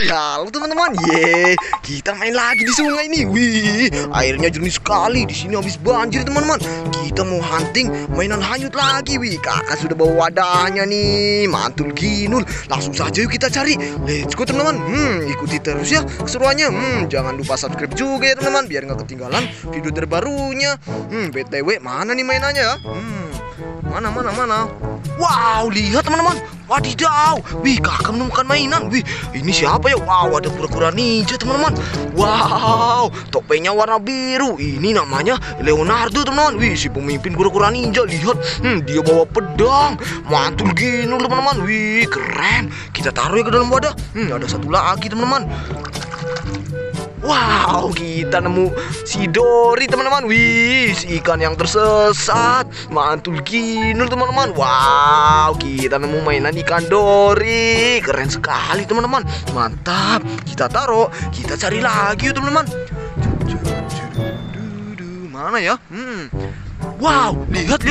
Halo teman-teman, kita main lagi di sungai ini. Wih, airnya jernih sekali. Di sini habis banjir teman-teman. Kita mau hunting mainan hanyut lagi. Wih, kakak sudah bawa wadahnya nih, mantul ginul. Langsung saja yuk kita cari. Let's go teman-teman. Ikuti terus ya keseruannya. Jangan lupa subscribe juga ya teman-teman, biar nggak ketinggalan video terbarunya. BTW mana nih mainannya ya? Mana. Wow, lihat teman-teman. Wadidaw, wih kakak menemukan mainan. Wih, ini siapa ya? Wow, ada kura-kura ninja teman-teman. Wow, topengnya warna biru. Ini namanya Leonardo teman-teman. Wih, si pemimpin kura-kura ninja. Lihat, dia bawa pedang. Mantul gini teman-teman. Wih, keren. Kita taruh ya ke dalam wadah. Ada satu lagi teman-teman. Wow, kita nemu si Dori teman-teman. Wih, si ikan yang tersesat. Mantul ginul teman-teman. Wow, kita nemu mainan ikan Dori. Keren sekali teman-teman. Mantap. Kita taruh. Kita cari lagi yuk teman-teman. Mana ya? Wow, lihat.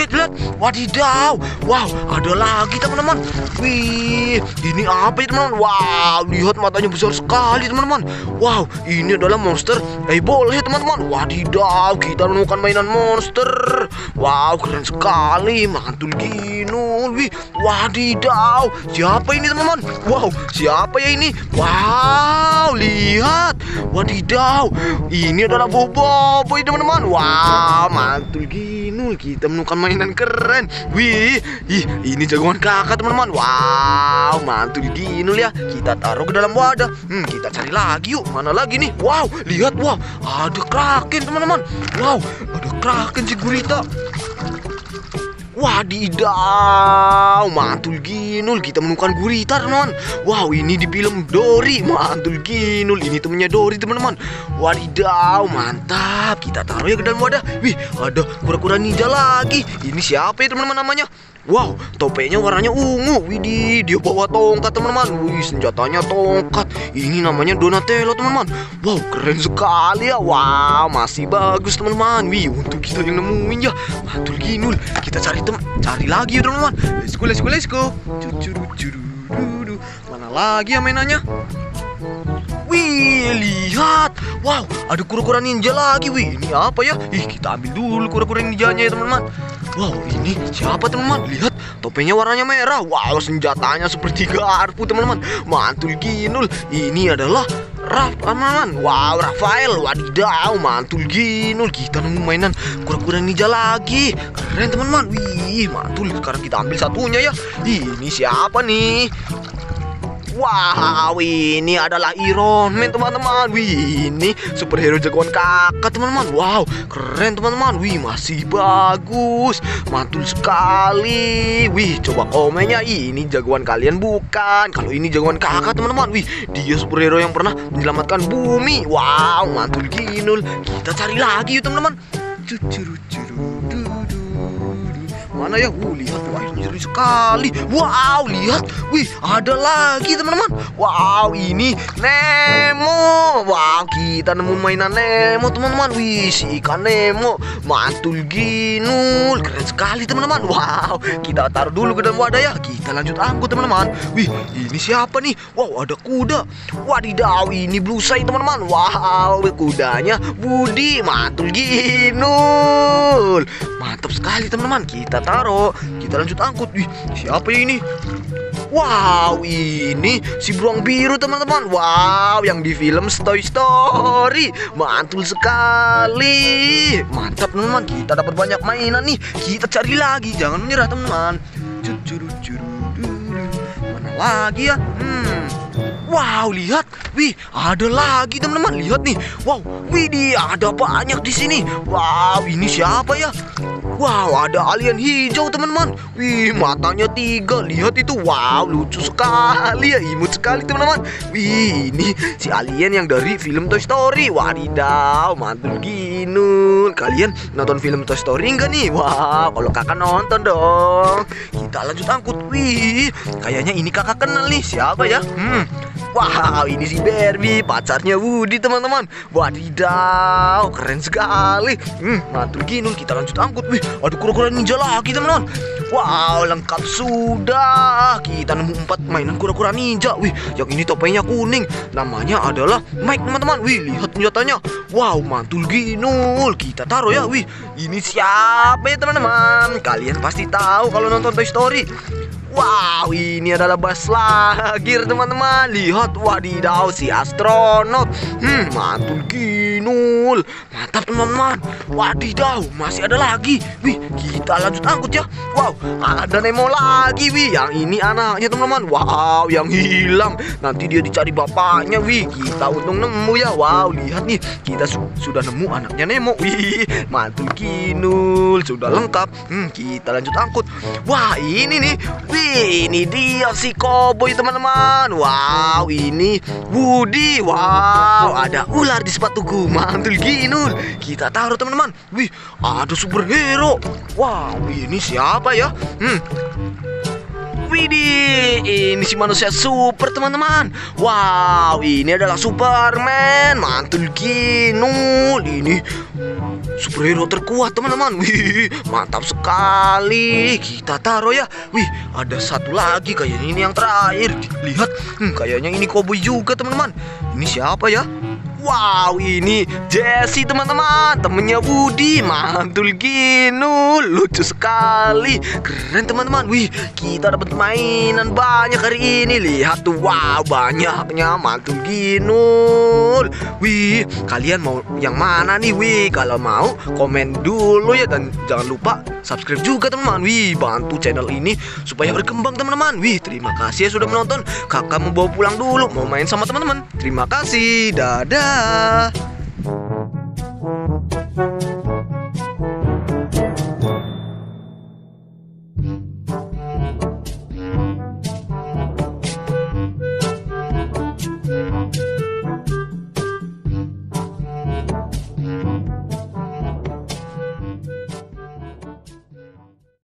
Wadidaw. Wow, ada lagi teman-teman. Wih, ini apa ya teman-teman? Wow, lihat matanya besar sekali teman-teman. Wow, ini adalah monster eyeball ya teman-teman. Wadidaw, kita menemukan mainan monster. Wow, keren sekali. Mantul ginul. Wih, wadidaw. Siapa ini teman-teman? Wow, siapa ya ini? Wow, lihat. Wadidaw, ini adalah Bobo-bo teman-teman. Wow, mantul ginul. Kita menemukan mainan keren. Wih, ini jagoan kakak teman-teman. Wow, mantul ginul ya. Kita taruh ke dalam wadah. Kita cari lagi yuk. Mana lagi nih? Wow, lihat. Wow, ada kraken teman-teman. Wow, ada kraken segurita. Wadidaw, mantul ginul. Kita menemukan gurita teman-teman. Wow, ini di film Dori. Mantul ginul. Ini temennya Dori teman-teman. Wadidaw, mantap. Kita taruh ya ke dalam wadah. Wih, ada kura-kura ninja lagi. Ini siapa ya teman-teman namanya? Wow, topengnya warnanya ungu. Widih, dia bawa tongkat teman-teman. Wih, senjatanya tongkat. Ini namanya Donatello teman-teman. Wow, keren sekali ya. Wow, masih bagus teman-teman. Wih, untuk kita yang nemuin ya. Mantul ginul. Kita cari lagi ya teman-teman. Let's go. Mana lagi ya mainannya? Wih, lihat. Wow, ada kura-kura ninja lagi. Wih, ini apa ya? Kita ambil dulu kura-kura ninjanya ya teman-teman. Wow, ini siapa teman-teman? Lihat, topengnya warnanya merah. Wow, senjatanya seperti garpu teman-teman. Mantul ginul. Ini adalah Rafaman. Wow, Rafael. Wadidaw, mantul ginul. Kita nemu mainan kura-kura ninja lagi. Keren teman-teman. Wih, mantul. Sekarang kita ambil satunya ya. Ini siapa nih? Wow, ini adalah Iron Man teman-teman. Wih, ini superhero jagoan kakak teman-teman. Wow, keren teman-teman. Wih, masih bagus. Mantul sekali. Wih, coba komennya. Ini jagoan kalian bukan? Kalau ini jagoan kakak teman-teman. Wih, dia superhero yang pernah menyelamatkan bumi. Wow, mantul ginul. Kita cari lagi yuk teman-teman. Mana ya? Lihat, airnya jernih sekali. Wow, lihat. Wih, ada lagi teman-teman. Wow, ini Nemo. Wow, kita nemu mainan Nemo teman-teman. Wih, si ikan Nemo. Mantul ginul. Keren sekali teman-teman. Wow, kita taruh dulu ke dalam wadah ya. Kita lanjut angkut teman-teman. Wih, ini siapa nih? Wow, ada kuda. Wadidaw, ini blusai teman-teman. Wow, kudanya Budi. Mantul ginul. Mantap sekali teman-teman. Kita taruh, kita lanjut angkut. Wih, siapa ini? Wow, ini si beruang biru teman-teman. Wow, yang di film Toy Story. Mantul sekali. Mantap teman-teman, kita dapat banyak mainan nih. Kita cari lagi, jangan menyerah teman-teman. Mana lagi ya? Wow, lihat. Wih, ada lagi teman-teman. Lihat nih. Wow, widih, ada banyak di sini. Wow, ini siapa ya? Wow, ada alien hijau teman-teman. Wih, matanya tiga. Lihat itu. Wow, lucu sekali ya. Imut sekali teman-teman. Wih, ini si alien yang dari film Toy Story. Wadidaw, mantul ginul. Kalian nonton film Toy Story enggak nih? Wah, kalau kakak nonton dong. Kita lanjut angkut. Wih, kayaknya ini kakak kenal nih. Siapa ya? Wow, ini si Barbie, pacarnya Woody teman-teman. Wadidaw, keren sekali. Mantul ginul. Kita lanjut angkut. Wih, aduh, kura-kura ninja lagi teman-teman. Wow, lengkap sudah. Kita nemu 4 mainan kura-kura ninja. Wih, yang ini topengnya kuning. Namanya adalah Mike, teman-teman. Wih, lihat senjatanya. Wow, mantul ginul. Kita taruh ya. Wih, ini siapa ya, teman-teman? Kalian pasti tahu kalau nonton Toy Story. Wow, ini adalah Buzz Lightyear, teman-teman. Lihat, wadidaw, si astronot. Mantul ginul. Mantap, teman-teman. Wadidaw, masih ada lagi. Wih, kita lanjut angkut ya. Wow, ada Nemo lagi. Wih, yang ini anaknya, teman-teman. Wow, yang hilang. Nanti dia dicari bapaknya. Wih, kita untung nemu ya. Wow, lihat nih, kita sudah nemu anaknya Nemo. Wih, mantul ginul. Sudah lengkap. Kita lanjut angkut. Wah, ini nih. Wih, ini dia si koboi, teman-teman. Wow, ini Woody. Wow, ada ular di sepatuku. Mantul ginul. Kita taruh, teman-teman. Wih, ada superhero. Wow, ini siapa ya? Widih, ini si manusia super, teman-teman. Wow, ini adalah Superman. Mantul ginul. Ini superhero terkuat, teman-teman. Wih, mantap sekali. Kita taruh ya. Wih, ada satu lagi. Kayaknya ini yang terakhir. Lihat, kayaknya ini koboi juga, teman-teman. Ini siapa ya? Wow, ini Jesse, teman-teman. Temennya Budi. Mantul ginul. Lucu sekali. Keren, teman-teman. Wih, kita dapat mainan banyak hari ini. Lihat tuh, wow, banyaknya. Mantul ginul. Wih, kalian mau yang mana nih? Wih, kalau mau komen dulu ya. Dan jangan lupa subscribe juga, teman-teman. Wih, bantu channel ini supaya berkembang, teman-teman. Wih, terima kasih ya sudah menonton. Kakak mau bawa pulang dulu, mau main sama teman-teman. Terima kasih. Dadah.